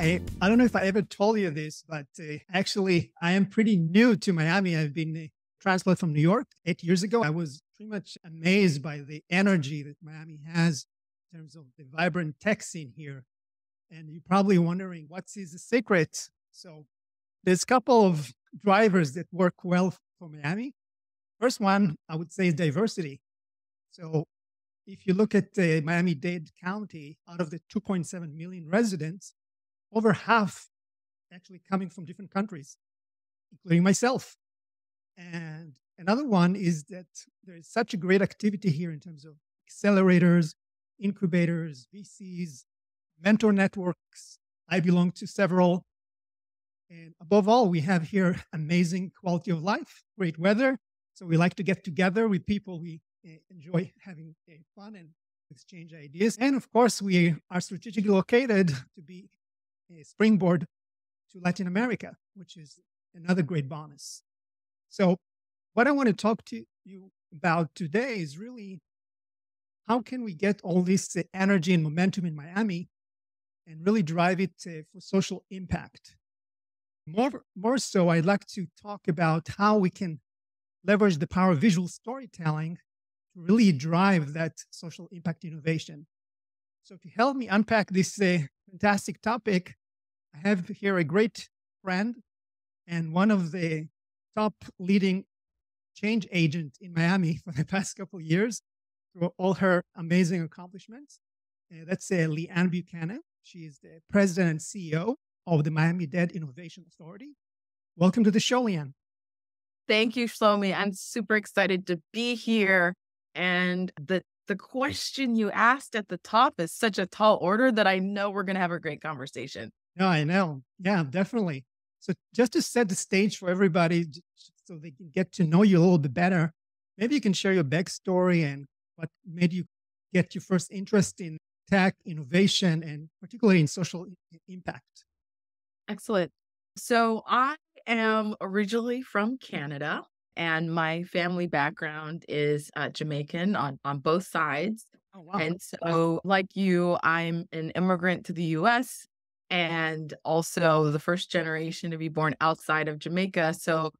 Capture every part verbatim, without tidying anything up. Hi, I don't know if I ever told you this, but uh, actually I am pretty new to Miami. I've been uh, translated from New York eight years ago. I was pretty much amazed by the energy that Miami has in terms of the vibrant tech scene here. And you're probably wondering, what is the secret? So there's a couple of drivers that work well for Miami. First one, I would say, is diversity. So if you look at uh, Miami-Dade County, out of the two point seven million residents, over half actually coming from different countries, including myself. And another one is that there is such a great activity here in terms of accelerators, incubators, V Cs, mentor networks. I belong to several. And above all, we have here amazing quality of life, great weather. So we like to get together with people. We uh, enjoy having uh, fun and exchange ideas. And of course, we are strategically located to be a springboard to Latin America, which is another great bonus. So what I want to talk to you about today is really how can we get all this uh, energy and momentum in Miami and really drive it uh, for social impact. More, more so, I'd like to talk about how we can leverage the power of visual storytelling to really drive that social impact innovation. So to help me unpack this uh, fantastic topic, I have here a great friend and one of the top leading change agents in Miami for the past couple of years through all her amazing accomplishments. Uh, that's uh, Leigh-Ann Buchanan. She is the president and C E O of the Miami-Dade Innovation Authority. Welcome to the show, Leigh-Ann. Thank you, Shlomi. I'm super excited to be here. And the the question you asked at the top is such a tall order that I know we're going to have a great conversation. No, I know. Yeah, definitely. So just to set the stage for everybody so they can get to know you a little bit better, maybe you can share your backstory and what made you get your first interest in tech, innovation, and particularly in social impact. Excellent. So I am originally from Canada, and my family background is uh, Jamaican on, on both sides. Oh, wow. And so like you, I'm an immigrant to the U S and also the first generation to be born outside of Jamaica. So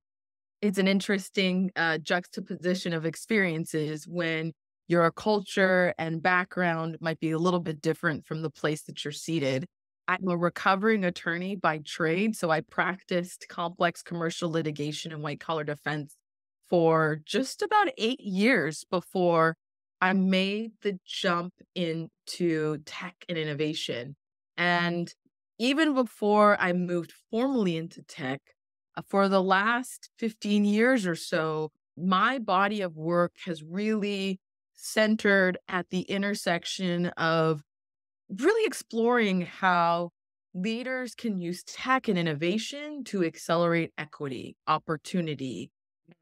it's an interesting uh, juxtaposition of experiences when your culture and background might be a little bit different from the place that you're seated. I'm a recovering attorney by trade, so I practiced complex commercial litigation and white-collar defense for just about eight years before I made the jump into tech and innovation. And even before I moved formally into tech, for the last fifteen years or so, my body of work has really centered at the intersection of really exploring how leaders can use tech and innovation to accelerate equity, opportunity,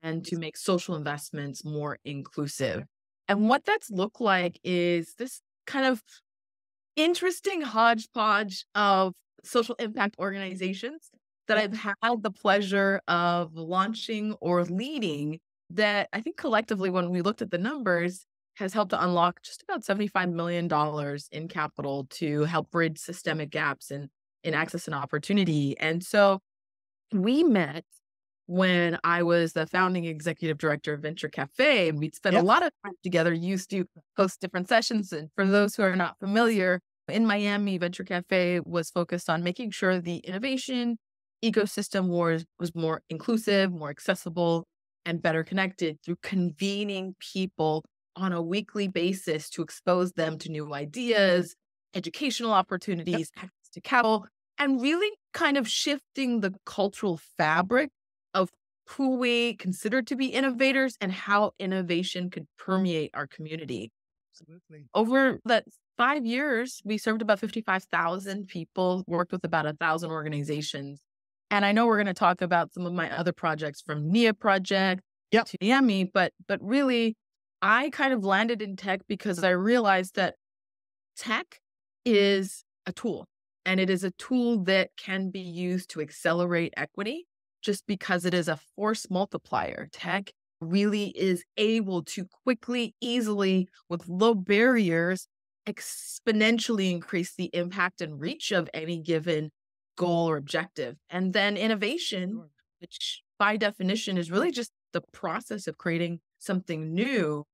and to make social investments more inclusive. And what that's looked like is this kind of interesting hodgepodge of social impact organizations that I've had the pleasure of launching or leading that I think collectively, when we looked at the numbers, has helped to unlock just about seventy-five million dollars in capital to help bridge systemic gaps in, in access and opportunity. And so we met when I was the founding executive director of Venture Cafe, and we'd spent yep. a lot of time together, used to host different sessions. And for those who are not familiar, in Miami, Venture Cafe was focused on making sure the innovation ecosystem was, was more inclusive, more accessible, and better connected through convening people on a weekly basis to expose them to new ideas, educational opportunities, access to capital, and really kind of shifting the cultural fabric of who we consider to be innovators and how innovation could permeate our community. Absolutely. Over that five years, we served about fifty-five thousand people, worked with about one thousand organizations. And I know we're going to talk about some of my other projects from Nia Project yep. to Miami, but, but really, I kind of landed in tech because I realized that tech is a tool, and it is a tool that can be used to accelerate equity just because it is a force multiplier. Tech really is able to quickly, easily, with low barriers, exponentially increase the impact and reach of any given goal or objective. And then innovation, which by definition is really just the process of creating something new,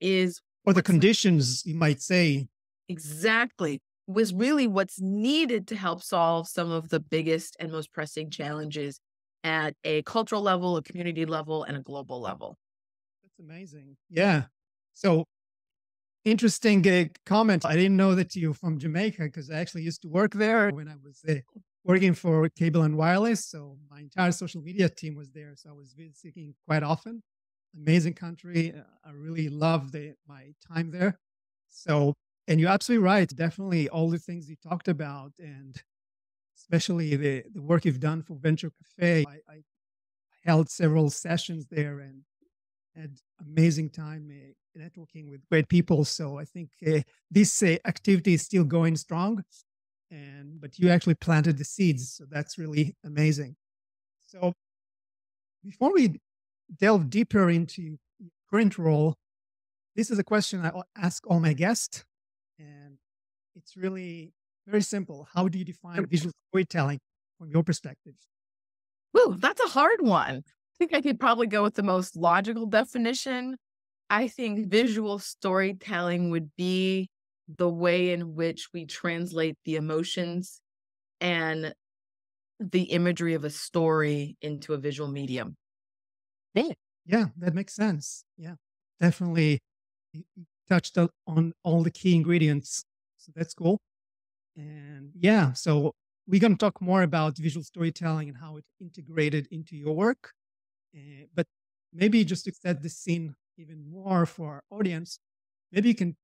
is... Or the conditions, you might say. Exactly. Was really what's needed to help solve some of the biggest and most pressing challenges at a cultural level, a community level, and a global level. That's amazing. Yeah. So interesting uh, comment. I didn't know that you're from Jamaica, because I actually used to work there when I was uh, working for Cable and Wireless. So my entire social media team was there. So I was visiting quite often. Amazing country. I really loved the, my time there. So, and you're absolutely right. Definitely all the things you talked about, and especially the, the work you've done for Venture Cafe. I, I held several sessions there and had amazing time uh, networking with great people. So I think uh, this uh, activity is still going strong, and but you actually planted the seeds. So that's really amazing. So before we delve deeper into your current role, this is a question I ask all my guests, and it's really very simple. How do you define visual storytelling from your perspective? Woo, that's a hard one. I think I could probably go with the most logical definition. I think visual storytelling would be the way in which we translate the emotions and the imagery of a story into a visual medium. Yeah, yeah, that makes sense. Yeah, definitely. You touched on all the key ingredients, so that's cool. And yeah, so we're going to talk more about visual storytelling and how it integrated into your work. Uh, but maybe just to set the scene even more for our audience, maybe you can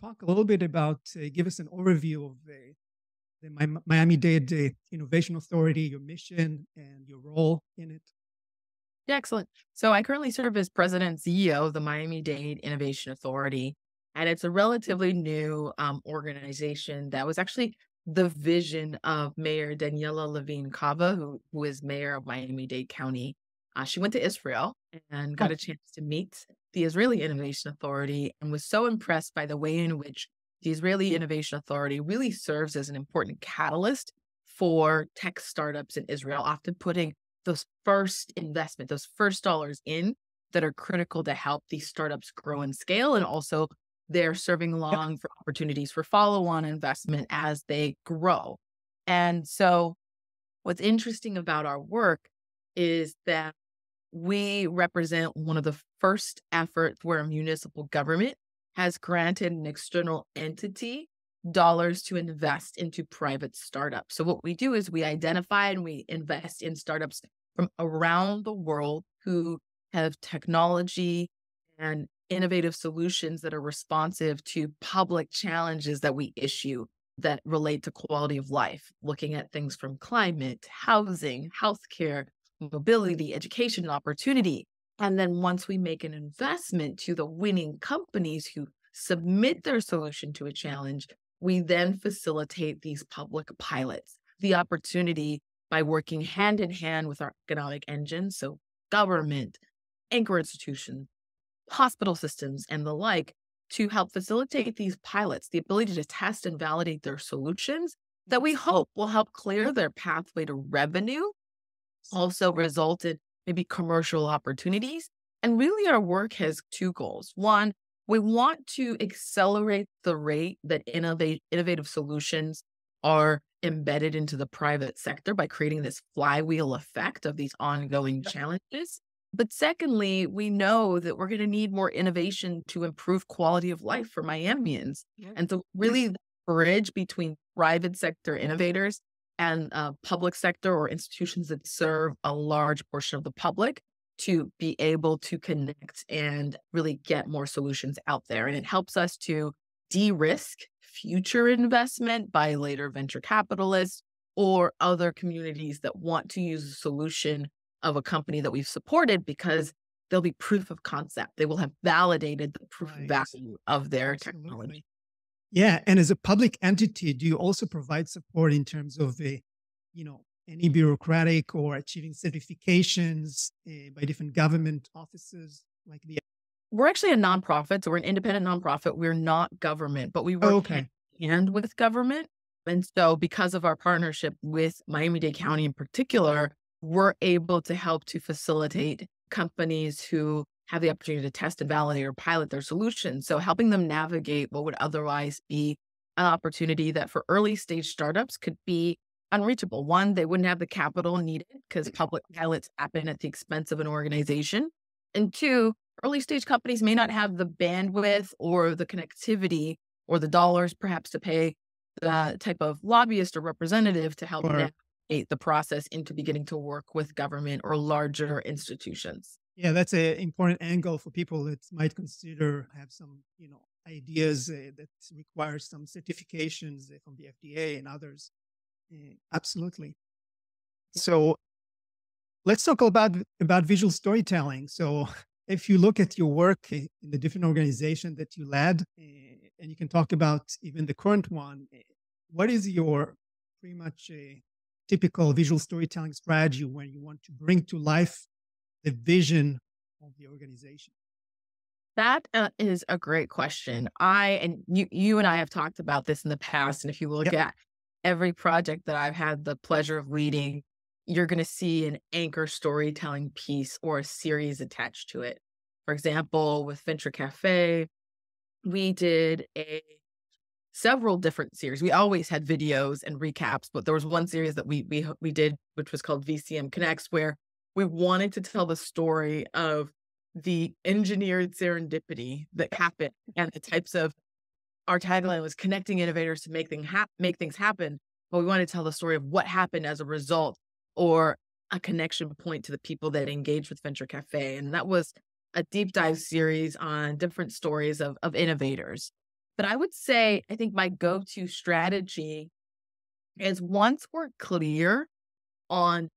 talk a little bit about, uh, give us an overview of uh, the Miami-Dade uh, Innovation Authority, your mission and your role in it. Yeah, excellent. So I currently serve as president and C E O of the Miami-Dade Innovation Authority. And it's a relatively new um, organization that was actually the vision of Mayor Daniela Levine Cava, who, who is mayor of Miami-Dade County. Uh, she went to Israel and got oh. a chance to meet the Israeli Innovation Authority, and was so impressed by the way in which the Israeli Innovation Authority really serves as an important catalyst for tech startups in Israel, often putting those first investment, those first dollars in that are critical to help these startups grow and scale, and also they're serving along for opportunities for follow-on investment as they grow. And so what's interesting about our work is that we represent one of the first efforts where a municipal government has granted an external entity dollars to invest into private startups. So what we do is we identify and we invest in startups from around the world who have technology and innovative solutions that are responsive to public challenges that we issue that relate to quality of life, looking at things from climate, housing, healthcare, mobility, education, opportunity. And then once we make an investment to the winning companies who submit their solution to a challenge, we then facilitate these public pilots, the opportunity by working hand in hand with our economic engine, so government, anchor institutions, hospital systems, and the like, to help facilitate these pilots, the ability to test and validate their solutions that we hope will help clear their pathway to revenue, also result in maybe commercial opportunities. And really our work has two goals. One, we want to accelerate the rate that innovate, innovative solutions are embedded into the private sector by creating this flywheel effect of these ongoing challenges. But secondly, we know that we're going to need more innovation to improve quality of life for Miamians. Yeah. And so really the bridge between private sector innovators and uh, public sector or institutions that serve a large portion of the public to be able to connect and really get more solutions out there. And it helps us to de-risk future investment by later venture capitalists or other communities that want to use a solution of a company that we've supported, because there'll be proof of concept. They will have validated the proof right. of value of their Absolutely. Technology. Yeah. And as a public entity, do you also provide support in terms of the, you know, any bureaucratic or achieving certifications uh, by different government offices like the? We're actually a nonprofit. So we're an independent nonprofit. We're not government, but we work okay. hand with government. And so because of our partnership with Miami-Dade County in particular, we're able to help to facilitate companies who have the opportunity to test and validate or pilot their solutions. So helping them navigate what would otherwise be an opportunity that for early stage startups could be unreachable. One, they wouldn't have the capital needed because public pilots happen at the expense of an organization. And two, early stage companies may not have the bandwidth or the connectivity or the dollars perhaps to pay the type of lobbyist or representative to help navigate the process into beginning to work with government or larger institutions. Yeah, that's an important angle for people that might consider have some, you know, ideas uh, that require some certifications from the F D A and others. Uh, absolutely. So let's talk about, about visual storytelling. So if you look at your work in the different organization that you led, uh, and you can talk about even the current one, what is your pretty much uh, typical visual storytelling strategy when you want to bring to life the vision of the organization? That uh, is a great question. I, and you, you and I have talked about this in the past. And if you look yep. at every project that I've had the pleasure of leading, you're going to see an anchor storytelling piece or a series attached to it. For example, with Venture Cafe, we did a several different series. We always had videos and recaps, but there was one series that we we we did, which was called V C M Connects, where we wanted to tell the story of the engineered serendipity that happened and the types of, our tagline was connecting innovators to make, thing ha make things happen. But we wanted to tell the story of what happened as a result or a connection point to the people that engaged with Venture Cafe. And that was a deep dive series on different stories of, of innovators. But I would say, I think my go-to strategy is once we're clear on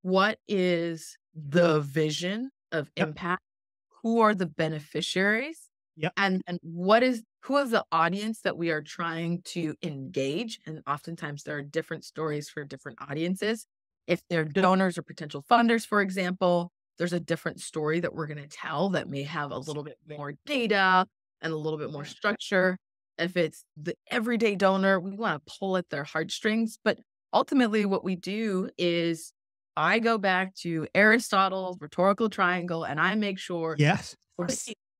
what is the vision of impact, yep. who are the beneficiaries, yep. and, and what is who is the audience that we are trying to engage. And oftentimes there are different stories for different audiences. If they're donors or potential funders, for example, there's a different story that we're going to tell that may have a little bit more data and a little bit more structure. If it's the everyday donor, we want to pull at their heartstrings. But ultimately what we do is I go back to Aristotle's rhetorical triangle and I make sure. Yes.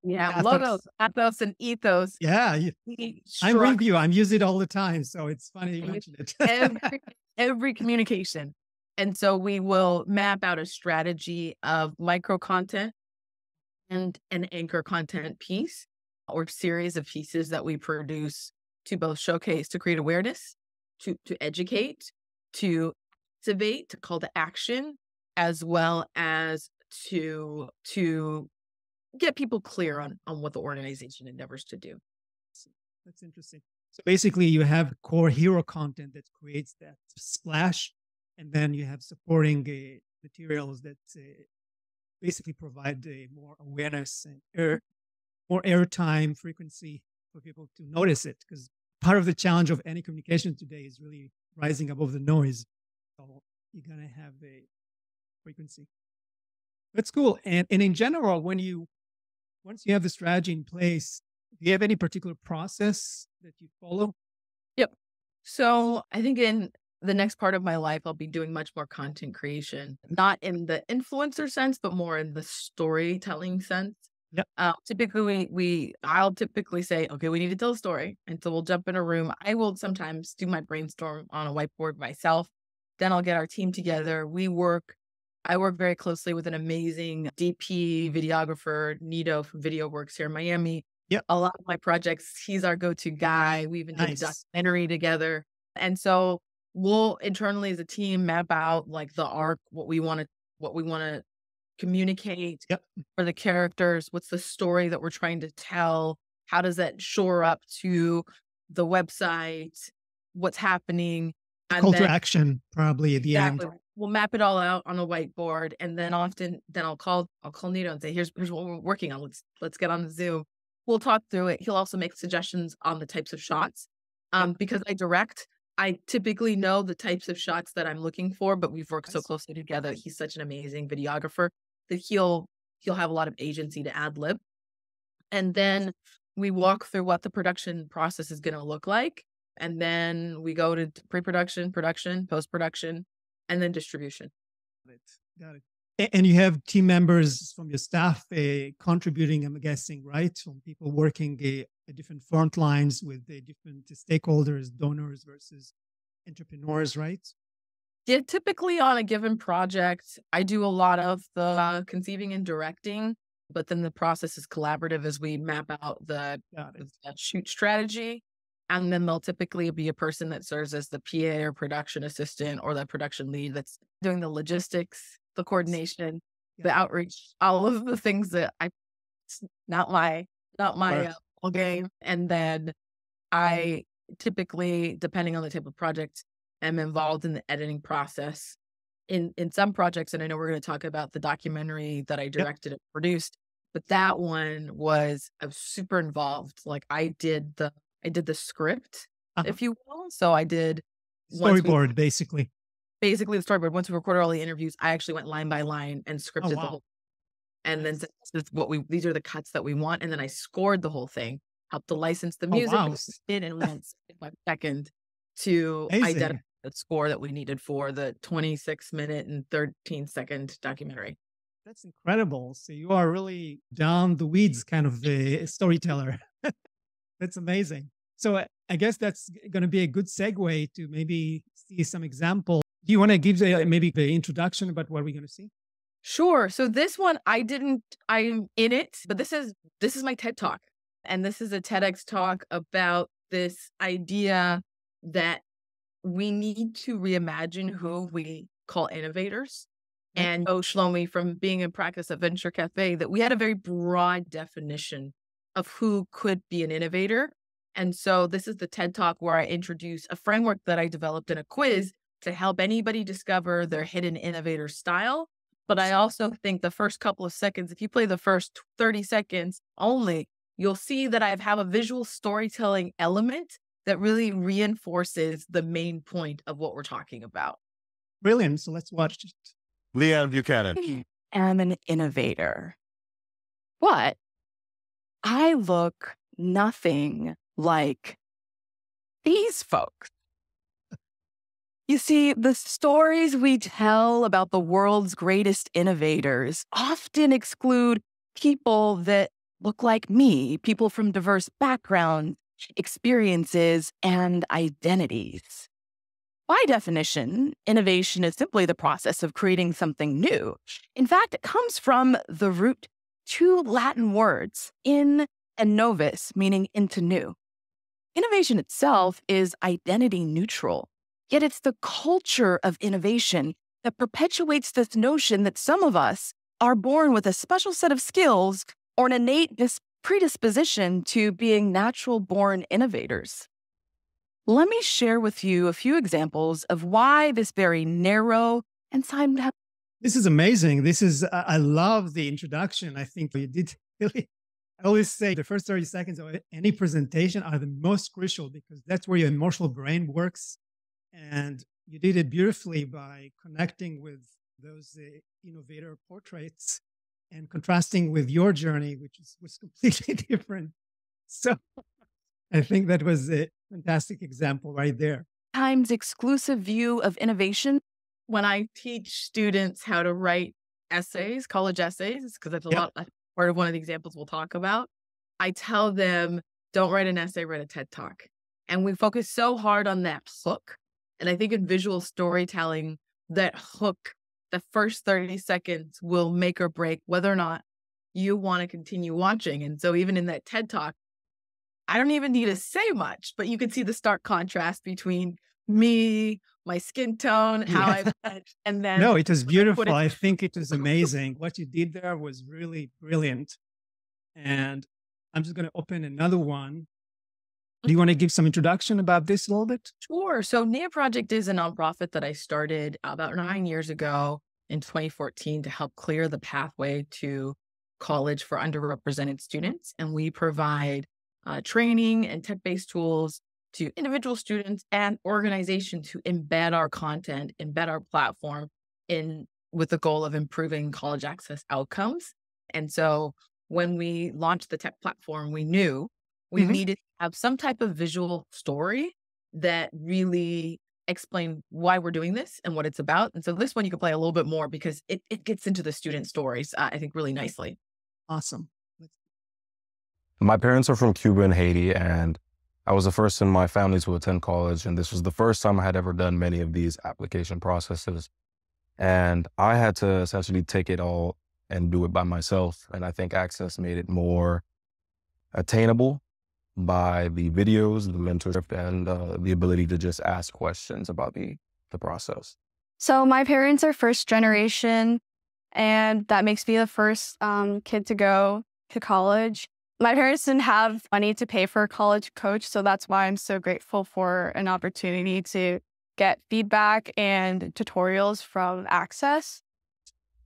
Yeah. Athos. Logos, pathos, and ethos. Yeah. You, I'm with you. I'm using it all the time. So it's funny you mentioned it. every, every communication. And so we will map out a strategy of micro content and an anchor content piece or series of pieces that we produce to both showcase, to create awareness, to, to educate, to activate, to call to action, as well as to, to get people clear on, on what the organization endeavors to do. That's interesting. So basically you have core hero content that creates that splash, and then you have supporting uh, materials that uh, basically provide uh, more awareness and air, more airtime frequency for people to notice it. Because part of the challenge of any communication today is really rising above the noise. So you're going to have a frequency. That's cool. And, and in general, when you, once you have the strategy in place, do you have any particular process that you follow? Yep. So I think in the next part of my life, I'll be doing much more content creation, not in the influencer sense, but more in the storytelling sense. Yep. Uh, typically, we, we, I'll typically say, okay, we need to tell a story. And so we'll jump in a room. I will sometimes do my brainstorm on a whiteboard myself. Then I'll get our team together. We work. I work very closely with an amazing D P videographer, Nito from Video Works here in Miami. Yep. A lot of my projects, he's our go-to guy. We even nice. did a documentary together. And so we'll internally as a team map out like the arc, what we want to, what we want to communicate yep. for the characters. What's the story that we're trying to tell? How does that shore up to the website? What's happening? And call then, to action probably at the exactly. end. We'll map it all out on a whiteboard, and then often then I'll call I'll call Nito and say, here's here's what we're working on. Let's let's get on the Zoom. We'll talk through it. He'll also make suggestions on the types of shots. Um, because I direct, I typically know the types of shots that I'm looking for, but we've worked so closely together. He's such an amazing videographer that he'll he'll have a lot of agency to ad lib. And then we walk through what the production process is gonna look like. And then we go to pre-production, production, post-production, and then distribution. Got it. Got it. And you have team members from your staff uh, contributing, I'm guessing, right? From people working uh, at different front lines with the different stakeholders, donors versus entrepreneurs, right? Yeah, typically on a given project, I do a lot of the uh, conceiving and directing, but then the process is collaborative as we map out the, the shoot strategy. And then there'll typically be a person that serves as the P A or production assistant or the production lead that's doing the logistics, the coordination, yeah. the outreach, all of the things that I, it's not my, not my uh, whole game. And then I typically, depending on the type of project, am involved in the editing process in, in some projects. And I know we're going to talk about the documentary that I directed yep. and produced, but that one was, I was super involved. Like I did the, I did the script, uh-huh. if you will. So I did storyboard, we, basically. Basically the storyboard. Once we recorded all the interviews, I actually went line by line and scripted oh, wow. the whole thing. And then said, this is what we, these are the cuts that we want. And then I scored the whole thing, helped to license the music. Oh, wow. Did in one second to Amazing. Identify the score that we needed for the twenty-six minute and thirteen second documentary. That's incredible. So you are really down the weeds kind of a storyteller. That's amazing. So I guess that's going to be a good segue to maybe see some example. Do you want to give the, maybe the introduction about what we're going to see? Sure. So this one, I didn't, I'm in it, but this is, this is my TED Talk. And this is a TEDx talk about this idea that we need to reimagine who we call innovators. And oh, Shlomi, from being in practice at Venture Cafe, that we had a very broad definition of who could be an innovator. And so this is the TED Talk where I introduce a framework that I developed in a quiz to help anybody discover their hidden innovator style. But I also think the first couple of seconds, if you play the first thirty seconds only, you'll see that I have a visual storytelling element that really reinforces the main point of what we're talking about. Brilliant. So let's watch it. Leigh-Ann Buchanan. I'm an innovator. What? I look nothing like these folks. You see, the stories we tell about the world's greatest innovators often exclude people that look like me, people from diverse backgrounds, experiences, and identities. By definition, innovation is simply the process of creating something new. In fact, it comes from the root two Latin words, in and novus, meaning into new. Innovation itself is identity neutral, yet it's the culture of innovation that perpetuates this notion that some of us are born with a special set of skills or an innate predisposition to being natural-born innovators. Let me share with you a few examples of why this very narrow and sidetracked. This is amazing. This is, I love the introduction. I think you did really, I always say the first thirty seconds of any presentation are the most crucial because that's where your emotional brain works. And you did it beautifully by connecting with those uh, innovator portraits and contrasting with your journey, which is, was completely different. So I think that was a fantastic example right there. Times exclusive view of innovation. When I teach students how to write essays, college essays, because that's a yep. lot, that's part of one of the examples we'll talk about, I tell them, don't write an essay, write a TED Talk. And we focus so hard on that hook. And I think in visual storytelling, that hook, the first thirty seconds will make or break whether or not you want to continue watching. And so even in that TED Talk, I don't even need to say much, but you can see the stark contrast between me, my skin tone, how yeah. I, and then. No, it was beautiful. I, I think it was amazing. What you did there was really brilliant. And I'm just going to open another one. Do you want to give some introduction about this a little bit? Sure. So Nia Project is a nonprofit that I started about nine years ago in twenty fourteen to help clear the pathway to college for underrepresented students. And we provide uh, training and tech-based tools to individual students and organizations who embed our content, embed our platform in with the goal of improving college access outcomes. And so when we launched the tech platform, we knew we mm-hmm. needed to have some type of visual story that really explain why we're doing this and what it's about. And so this one you can play a little bit more because it, it gets into the student stories, uh, I think, really nicely. Awesome. My parents are from Cuba and Haiti, and I was the first in my family to attend college. And this was the first time I had ever done many of these application processes. And I had to essentially take it all and do it by myself. And I think Access made it more attainable by the videos, the mentorship, and uh, the ability to just ask questions about the, the process. So my parents are first generation, and that makes me the first um, kid to go to college. My parents didn't have money to pay for a college coach, so that's why I'm so grateful for an opportunity to get feedback and tutorials from Access.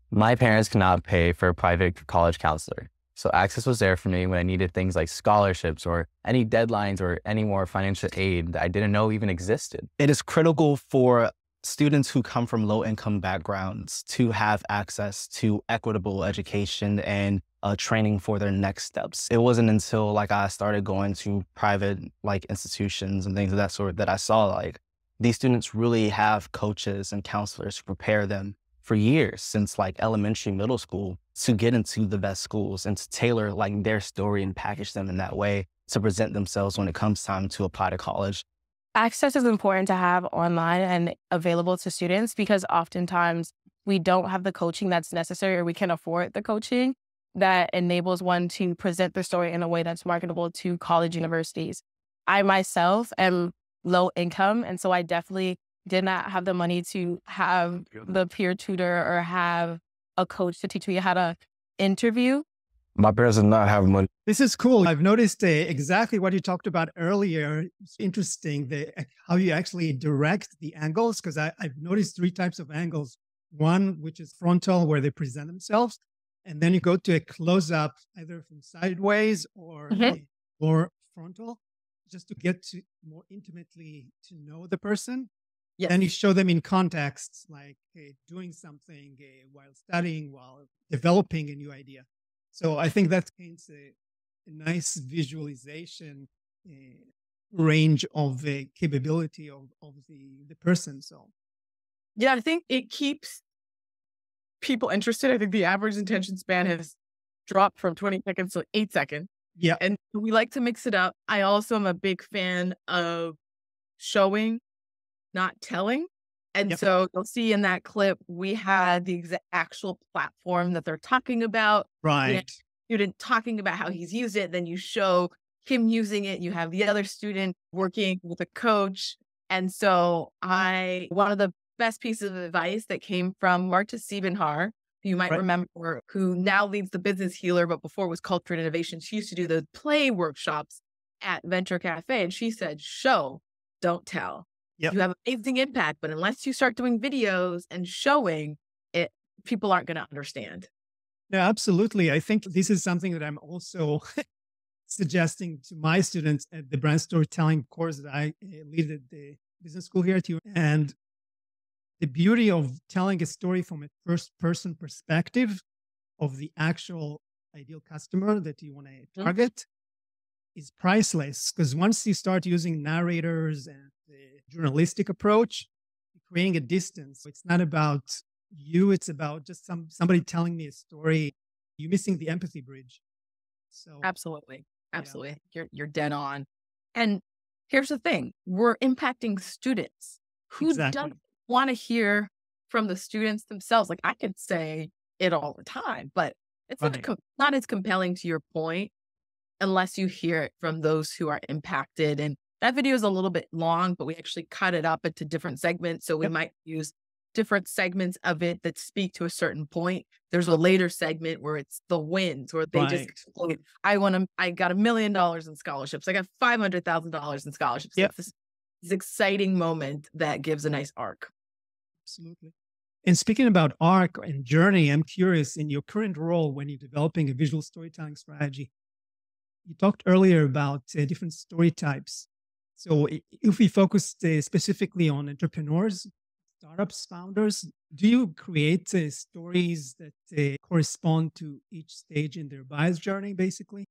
My parents cannot pay for a private college counselor. So Access was there for me when I needed things like scholarships or any deadlines or any more financial aid that I didn't know even existed. It is critical for students who come from low-income backgrounds to have access to equitable education and uh, training for their next steps. It wasn't until like I started going to private like institutions and things of that sort that I saw like these students really have coaches and counselors who prepare them for years since like elementary, middle school to get into the best schools and to tailor like their story and package them in that way to present themselves when it comes time to apply to college. Access is important to have online and available to students because oftentimes we don't have the coaching that's necessary or we can't afford the coaching that enables one to present their story in a way that's marketable to college universities. I myself am low income, and so I definitely did not have the money to have the peer tutor or have a coach to teach me how to interview. My parents did not have money. This is cool. I've noticed uh, exactly what you talked about earlier. It's interesting the, how you actually direct the angles, because I've noticed three types of angles. One, which is frontal, where they present themselves. And then you go to a close-up, either from sideways or, mm-hmm. or frontal, just to get to more intimately to know the person. Yes. And you show them in contexts, like uh, doing something uh, while studying, while developing a new idea. So I think that paints a, a nice visualization uh, range of the capability of, of the, the person. So, yeah, I think it keeps people interested. I think the average attention span has dropped from twenty seconds to eight seconds. Yeah. And we like to mix it up. I also am a big fan of showing, not telling. And yep. So you'll see in that clip, we had the exa- actual platform that they're talking about. Right. Student talking about how he's used it. Then you show him using it. You have the other student working with a coach. And so I, one of the best pieces of advice that came from Marta Siebenhaar, who you might right. remember, who now leads the Business Healer, but before was Culture and Innovation. She used to do the play workshops at Venture Cafe. And she said, show, don't tell. Yep. You have amazing impact, but unless you start doing videos and showing it, people aren't going to understand. No, absolutely. I think this is something that I'm also suggesting to my students at the brand storytelling course that I lead at the business school here at U. And the beauty of telling a story from a first-person perspective of the actual ideal customer that you want to target mm-hmm. is priceless, because once you start using narrators and the journalistic approach, creating a distance. It's not about you. It's about just some somebody telling me a story. You're missing the empathy bridge. So absolutely. Absolutely. Yeah. You're, you're dead on. And here's the thing. We're impacting students who exactly. don't want to hear from the students themselves. Like I could say it all the time, but it's right. not, com- not as compelling to your point unless you hear it from those who are impacted. And that video is a little bit long, but we actually cut it up into different segments. So we yep. might use different segments of it that speak to a certain point. There's a later segment where it's the wins, where they right. just explode. I want to, I got a million dollars in scholarships. I got five hundred thousand dollars in scholarships. Yep. It's this, this exciting moment that gives a nice arc. Absolutely. And speaking about arc and journey, I'm curious in your current role when you're developing a visual storytelling strategy, you talked earlier about uh, different story types. So if we focus uh, specifically on entrepreneurs, startups, founders, do you create uh, stories that uh, correspond to each stage in their buyer's journey, basically?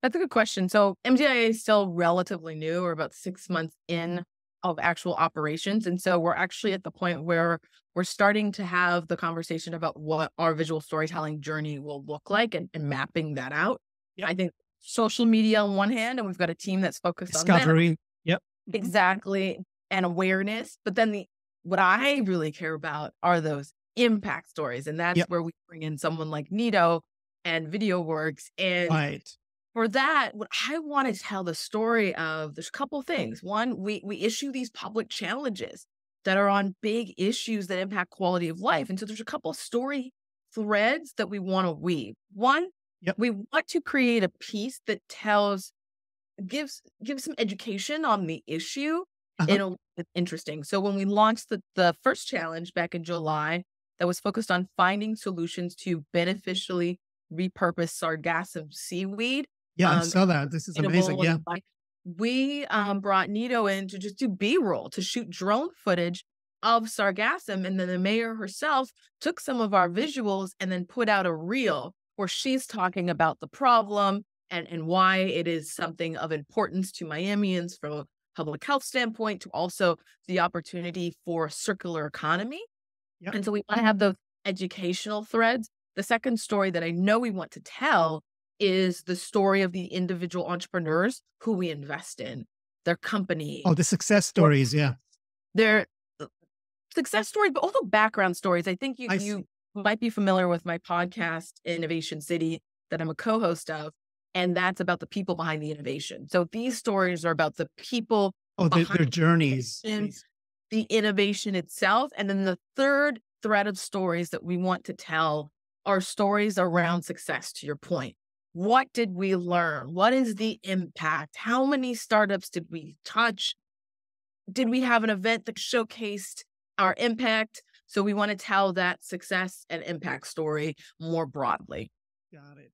That's a good question. So M D I A is still relatively new. We're about six months in. of actual operations. And so we're actually at the point where we're starting to have the conversation about what our visual storytelling journey will look like and, and mapping that out. Yep. I think social media on one hand, and we've got a team that's focused Discovery. on Discovery. Yep. Exactly. And awareness. But then the what I really care about are those impact stories. And that's yep. where we bring in someone like Nito and Video Works. And right. for that, what I want to tell the story of, there's a couple things. One, we we issue these public challenges that are on big issues that impact quality of life. And so there's a couple story threads that we want to weave. One, yep. we want to create a piece that tells, gives gives some education on the issue. Uh-huh. in a way that's interesting. So when we launched the, the first challenge back in July, that was focused on finding solutions to beneficially repurpose sargassum seaweed. Yeah, um, I saw that. This is amazing. Yeah. We um, brought Nito in to just do B-roll, to shoot drone footage of sargassum. And then the mayor herself took some of our visuals and then put out a reel where she's talking about the problem and, and why it is something of importance to Miamians from a public health standpoint, to also the opportunity for a circular economy. Yep. And so we want to have those educational threads. The second story that I know we want to tell is the story of the individual entrepreneurs who we invest in, their company. Oh, the success stories, yeah. Their success stories, but also background stories. I think you, I you might be familiar with my podcast, Innovation City, that I'm a co-host of, and that's about the people behind the innovation. So these stories are about the people. Oh, the, their journeys. The innovation itself. And then the third thread of stories that we want to tell are stories around success, to your point. What did we learn? What is the impact? How many startups did we touch? Did we have an event that showcased our impact? So we want to tell that success and impact story more broadly. Got it.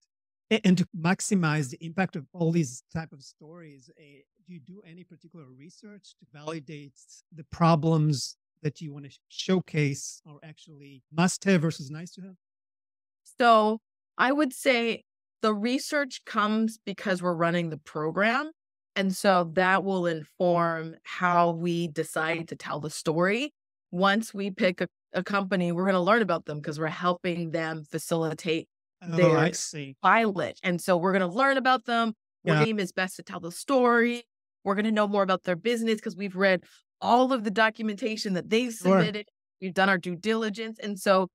And to maximize the impact of all these type of stories, a do you do any particular research to validate the problems that you want to showcase or actually must have versus nice to have? So I would say the research comes because we're running the program. And so that will inform how we decide to tell the story. Once we pick a, a company, we're going to learn about them because we're helping them facilitate oh, their I see. pilot. And so we're going to learn about them. Our yeah. aim is best to tell the story. We're going to know more about their business because we've read all of the documentation that they've submitted. Sure. We've done our due diligence. And so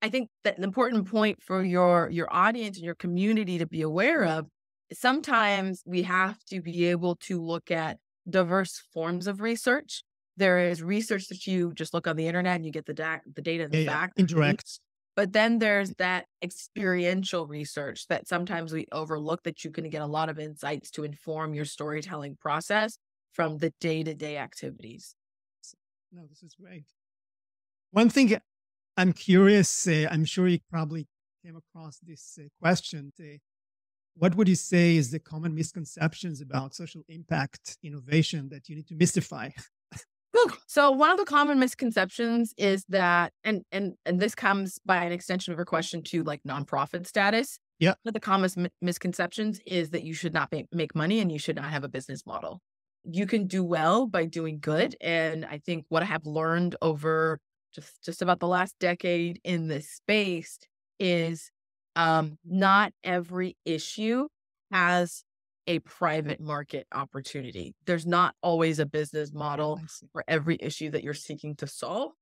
I think that an important point for your, your audience and your community to be aware of, sometimes we have to be able to look at diverse forms of research. There is research that you just look on the internet and you get the, da the data in the yeah, back. Yeah. Indirect. But then there's that experiential research that sometimes we overlook, that you can get a lot of insights to inform your storytelling process from the day-to-day activities. No, this is great. One thing I'm curious, uh, I'm sure you probably came across this uh, question. Uh, what would you say is the common misconceptions about social impact innovation that you need to mystify? So one of the common misconceptions is that, and and and this comes by an extension of your question to like nonprofit status. Yeah. One of the common mi misconceptions is that you should not make, make money and you should not have a business model. You can do well by doing good. And I think what I have learned over just, just about the last decade in this space is um, not every issue has a private market opportunity. There's not always a business model for every issue that you're seeking to solve.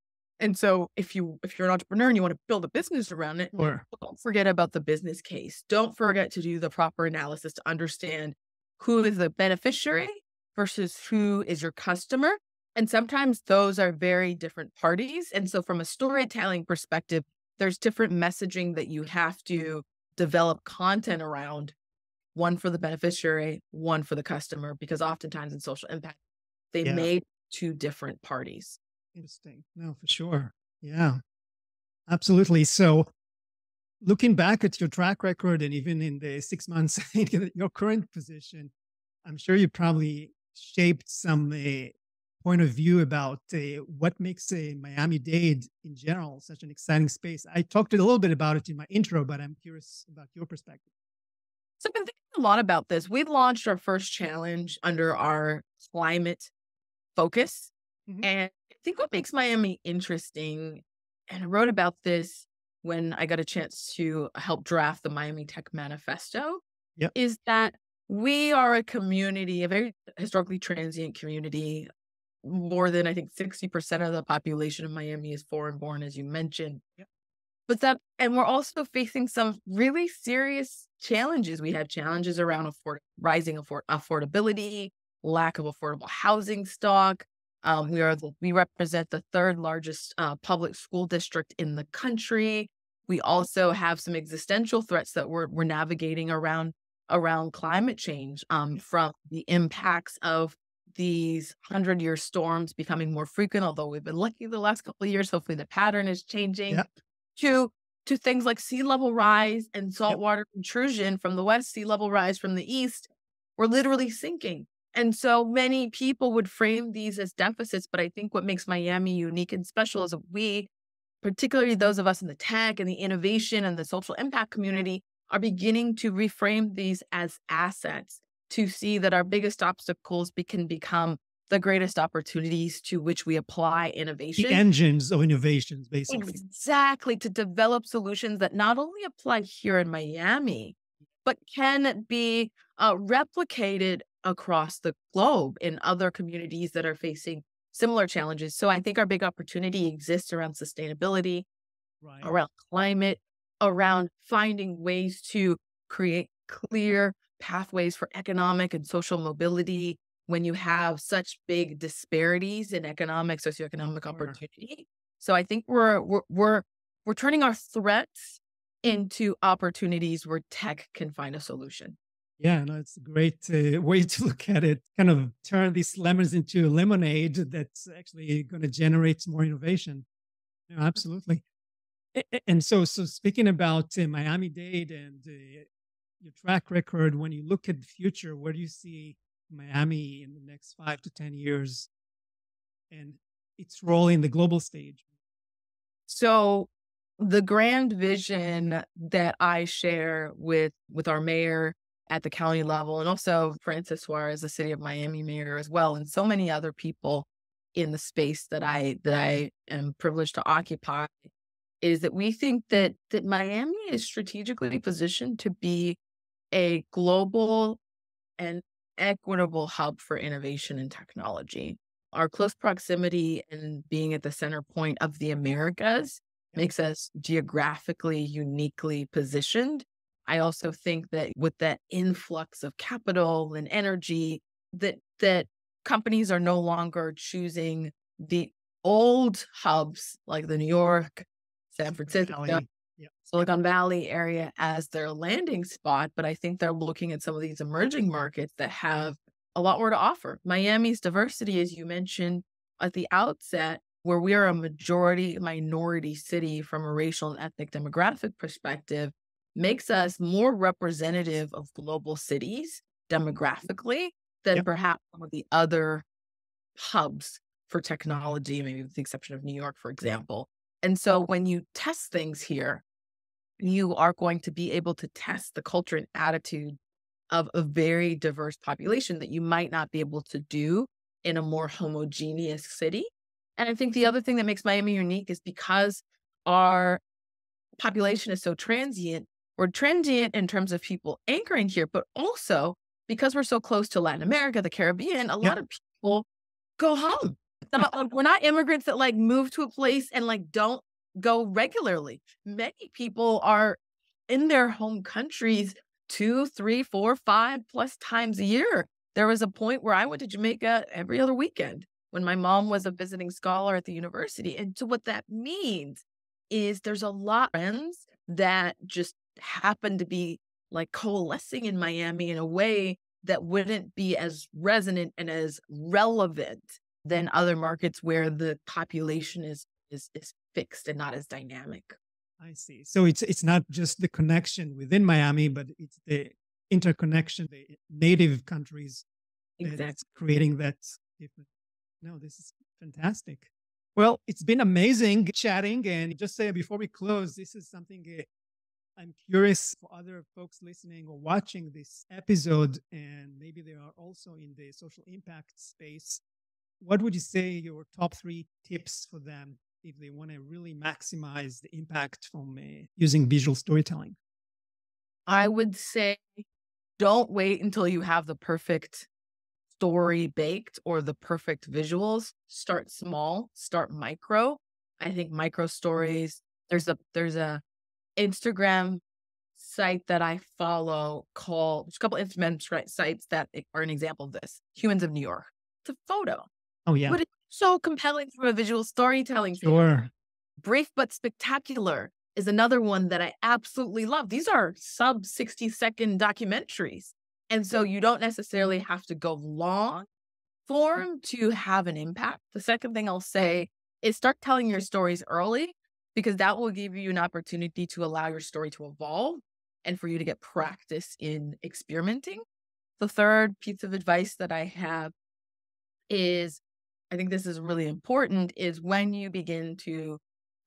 And so if you, if you're an entrepreneur and you want to build a business around it, sure. don't forget about the business case. Don't forget to do the proper analysis to understand who is the beneficiary versus who is your customer. And sometimes those are very different parties. And so from a storytelling perspective, there's different messaging that you have to develop content around. One for the beneficiary, one for the customer, because oftentimes in social impact, they yeah. made two different parties. Interesting. No, for sure. Yeah, absolutely. So looking back at your track record and even in the six months in your current position, I'm sure you probably shaped some uh, point of view about uh, what makes uh, Miami-Dade in general such an exciting space. I talked a little bit about it in my intro, but I'm curious about your perspective. So I've been thinking a lot about this. We launched our first challenge under our climate focus. Mm-hmm. And I think what makes Miami interesting, and I wrote about this when I got a chance to help draft the Miami Tech Manifesto, yep. is that we are a community, a very historically transient community. More than, I think, sixty percent of the population of Miami is foreign born, as you mentioned. Yep. But that, and we're also facing some really serious challenges. We have challenges around afford, rising afford, affordability, lack of affordable housing stock. Um, we are the, we represent the third largest uh, public school district in the country. We also have some existential threats that we're we're navigating around around climate change, um, from the impacts of these hundred-year storms becoming more frequent. Although we've been lucky the last couple of years, hopefully the pattern is changing. Yep. To, to things like sea level rise and saltwater yep. intrusion from the west, sea level rise from the east. We're literally sinking. And so many people would frame these as deficits, but I think what makes Miami unique and special is that we, particularly those of us in the tech and the innovation and the social impact community, are beginning to reframe these as assets, to see that our biggest obstacles be, can become the greatest opportunities to which we apply innovation. The engines of innovations, basically. Exactly, to develop solutions that not only apply here in Miami, but can be uh, replicated across the globe in other communities that are facing similar challenges. So I think our big opportunity exists around sustainability, right. around climate, around finding ways to create clear pathways for economic and social mobility when you have such big disparities in economic, socioeconomic opportunity. So I think we're, we're, we're, we're turning our threats into opportunities where tech can find a solution. Yeah, no, it's a great uh, way to look at it, kind of turn these lemons into lemonade that's actually going to generate more innovation. No, absolutely. And so, so speaking about uh, Miami-Dade and uh, your track record, when you look at the future, where do you see Miami in the next five to ten years and its role in the global stage? So the grand vision that I share with, with our mayor at the county level, and also Francis Suarez, the city of Miami mayor as well, and so many other people in the space that I, that I am privileged to occupy, is that we think that, that Miami is strategically positioned to be a global and equitable hub for innovation and technology. Our close proximity and being at the center point of the Americas makes us geographically uniquely positioned. I also think that with that influx of capital and energy, that that companies are no longer choosing the old hubs like the New York, San Francisco, Valley. Yep. Silicon Valley area as their landing spot. But I think they're looking at some of these emerging markets that have a lot more to offer. Miami's diversity, as you mentioned at the outset, where we are a majority minority city from a racial and ethnic demographic perspective, makes us more representative of global cities demographically than yep. perhaps some of the other hubs for technology, maybe with the exception of New York, for example. And so when you test things here, you are going to be able to test the culture and attitude of a very diverse population that you might not be able to do in a more homogeneous city. And I think the other thing that makes Miami unique is because our population is so transient, we're transient in terms of people anchoring here, but also because we're so close to Latin America, the Caribbean, a yeah. lot of people go home. Not, like, we're not immigrants that like move to a place and like don't go regularly. Many people are in their home countries two, three, four, five plus times a year. There was a point where I went to Jamaica every other weekend when my mom was a visiting scholar at the university. And so what that means is there's a lot of friends that just happen to be like coalescing in Miami in a way that wouldn't be as resonant and as relevant than other markets where the population is is is fixed and not as dynamic. I see. So it's it's not just the connection within Miami, but it's the interconnection, the native countries exactly. that's creating that difference. No, this is fantastic. Well, it's been amazing chatting. And just say before we close, this is something I'm curious for other folks listening or watching this episode, and maybe they are also in the social impact space. what would you say your top three tips for them if they want to really maximize the impact from uh, using visual storytelling? I would say don't wait until you have the perfect story baked or the perfect visuals. Start small, start micro. I think micro stories, there's a there's a Instagram site that I follow called, there's a couple of Instagram sites that are an example of this. Humans of New York. It's a photo. Oh yeah. But it's so compelling from a visual storytelling. Sure. Thing. Brief but Spectacular is another one that I absolutely love. These are sub sixty second documentaries. And so you don't necessarily have to go long form to have an impact. The second thing I'll say is start telling your stories early, because that will give you an opportunity to allow your story to evolve and for you to get practice in experimenting. The third piece of advice that I have is, I think this is really important, is when you begin to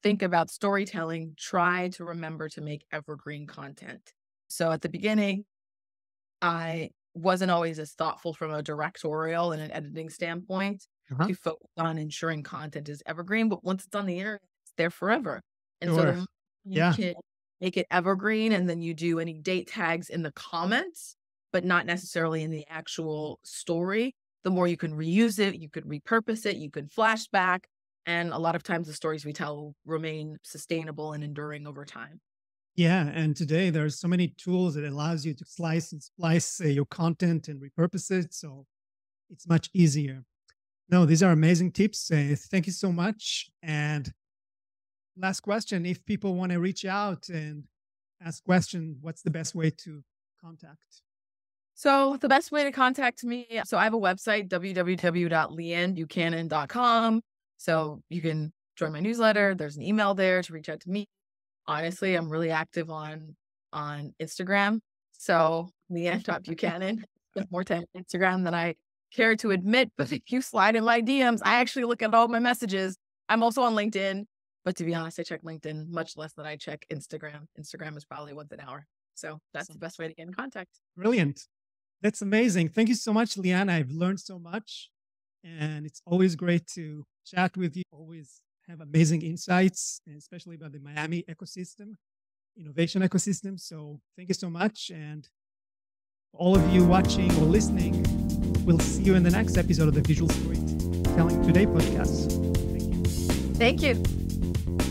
think about storytelling, try to remember to make evergreen content. So at the beginning, I wasn't always as thoughtful from a directorial and an editing standpoint uh-huh. to focus on ensuring content is evergreen. But once it's on the internet, it's there forever. And sure. so you yeah. can make it evergreen, and then you do any date tags in the comments, but not necessarily in the actual story. The more you can reuse it, you could repurpose it, you could flashback. And a lot of times the stories we tell remain sustainable and enduring over time. Yeah. And today there's so many tools that allows you to slice and splice uh, your content and repurpose it. So it's much easier. No, these are amazing tips. Uh, thank you so much. And last question, if people want to reach out and ask questions, what's the best way to contact? So the best way to contact me, so I have a website, w w w dot leigh ann buchanan dot com. So you can join my newsletter. There's an email there to reach out to me. Honestly, I'm really active on on Instagram. So leigh ann dot buchanan, more time on Instagram than I care to admit. But if you slide in my D Ms, I actually look at all my messages. I'm also on LinkedIn. But to be honest, I check LinkedIn much less than I check Instagram. Instagram is probably once an hour. So that's the best way to get in contact. Brilliant. That's amazing. Thank you so much, Leigh-Ann. I've learned so much, and it's always great to chat with you. Always have amazing insights, especially about the Miami ecosystem, innovation ecosystem. So thank you so much. And all of you watching or listening, we'll see you in the next episode of the Visual Storytelling Today podcast. Thank you. Thank you.